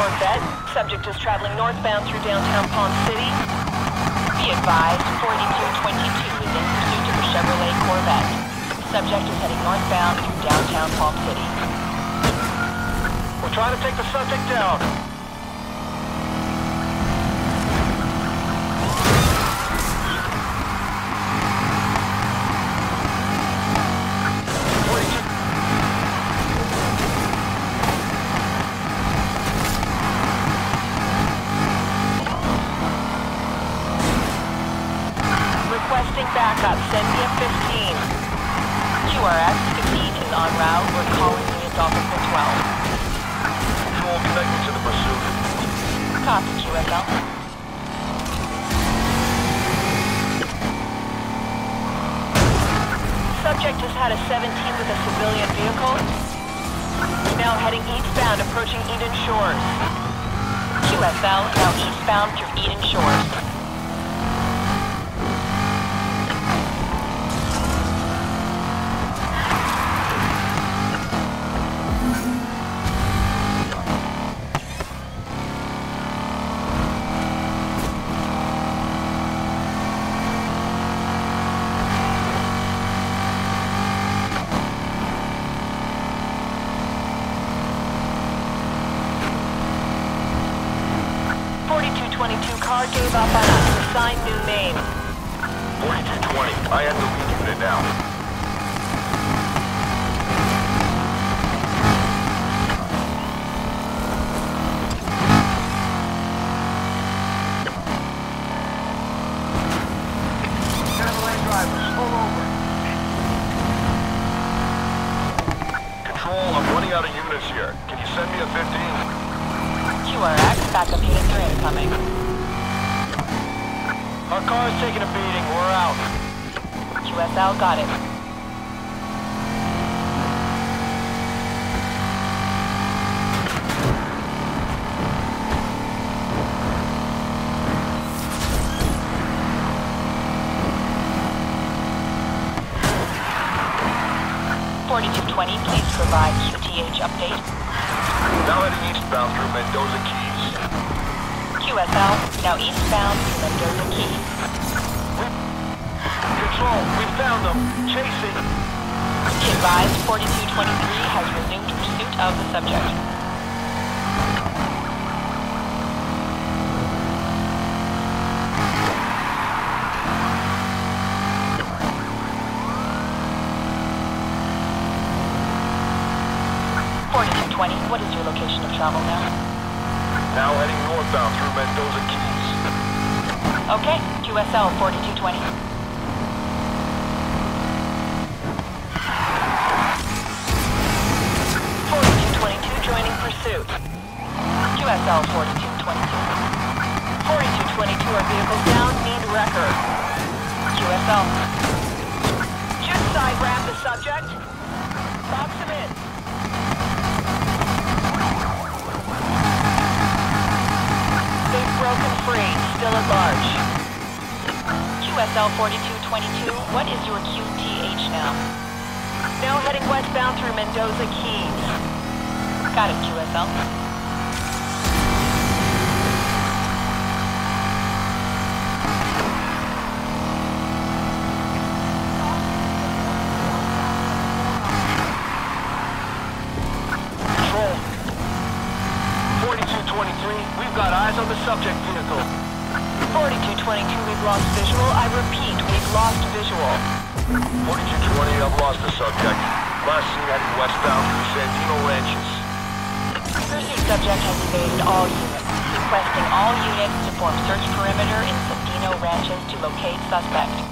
Corvette. Subject is traveling northbound through downtown Palm City. Be advised, 4222 is in pursuit of a Chevrolet Corvette. Subject is heading northbound through downtown Palm City. We're trying to take the subject down. Backup, send me a 15. QRS, Eden is en route. We're calling the office for 12. Control, connect me to the pursuit. Copy, QSL. Subject has had a 17 with a civilian vehicle. Now heading eastbound, approaching Eden Shores. QSL, now eastbound through Eden Shores. Car gave up on us. Assign new name. 4220. I had the lead unit now. Chevrolet drivers, pull over. Control, I'm running out of units here. Can you send me a 15? QRX, backup unit 3 incoming. Our car's taking a beating. We're out. QSL got it. $4220, please provide QTH update. Now heading eastbound through Mendoza Keys. QSL, now eastbound to Mendoza Keys. Control, we found them. Chasing. Advised, 4223 has resumed pursuit of the subject. $4220, what is your location of travel now? Now heading northbound through Mendoza Keys. Okay, QSL 4220. Joining pursuit. QSL 4222. 4222, our vehicles down, need record. QSL. Just side wrap the subject. Box him in. Broken free, still at large. QSL 4222, what is your QTH now? Now heading westbound through Mendoza Keys. Got it, QSL. On the subject vehicle. 4222, we've lost visual. I repeat, we've lost visual. 4220, I've lost the subject. Last seen heading westbound through Sentino ranches. Pursuit subject has evaded all units. Requesting all units to form search perimeter in Sentino ranches to locate suspect.